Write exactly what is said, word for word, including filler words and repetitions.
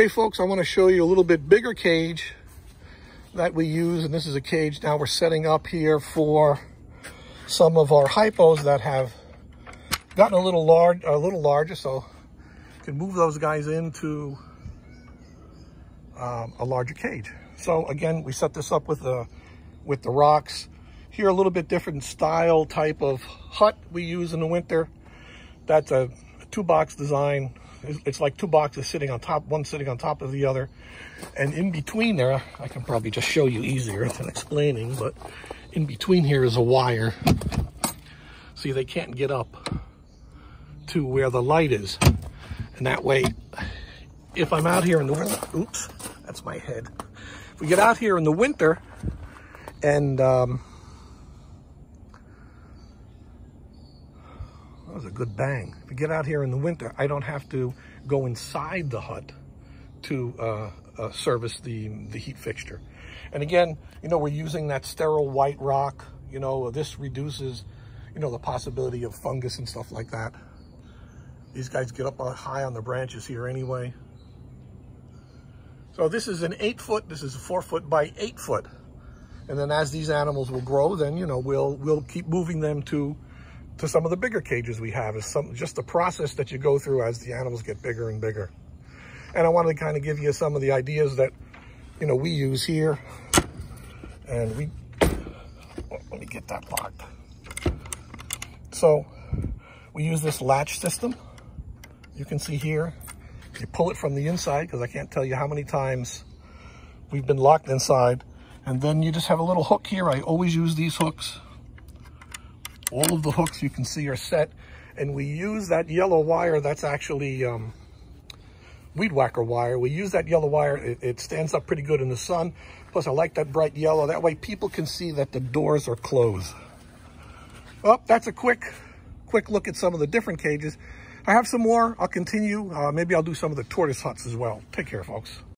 Okay, folks, I want to show you a little bit bigger cage that we use, and this is a cage now we're setting up here for some of our hypos that have gotten a little large, a little larger, so you can move those guys into um, a larger cage. So again, we set this up with the with the rocks. Here, a little bit different style type of hut we use in the winter. That's a two-box design. It's like two boxes sitting on top, one sitting on top of the other. And in between there, I can probably just show you easier than explaining, but in between here is a wire. See, they can't get up to where the light is. And that way, if I'm out here in the winter, oops, that's my head. If we get out here in the winter and, um, that was a good bang. If we get out here in the winter, I don't have to go inside the hut to uh, uh, service the, the heat fixture. And again, you know, we're using that sterile white rock. You know, this reduces, you know, the possibility of fungus and stuff like that. These guys get up high on the branches here anyway. So this is an eight foot, this is a four foot by eight foot. And then as these animals will grow, then, you know, we'll, we'll keep moving them to to some of the bigger cages we have. Is some, just the process that you go through as the animals get bigger and bigger. And I wanted to kind of give you some of the ideas that, you know, we use here. And we, oh, let me get that locked. So we use this latch system. You can see here, you pull it from the inside, because I can't tell you how many times we've been locked inside. And then you just have a little hook here. I always use these hooks. All of the hooks you can see are set, and we use that yellow wire. That's actually um, weed whacker wire. We use that yellow wire. It, it stands up pretty good in the sun. Plus, I like that bright yellow. That way people can see that the doors are closed. Well, that's a quick, quick look at some of the different cages. I have some more. I'll continue. Uh, maybe I'll do some of the tortoise huts as well. Take care, folks.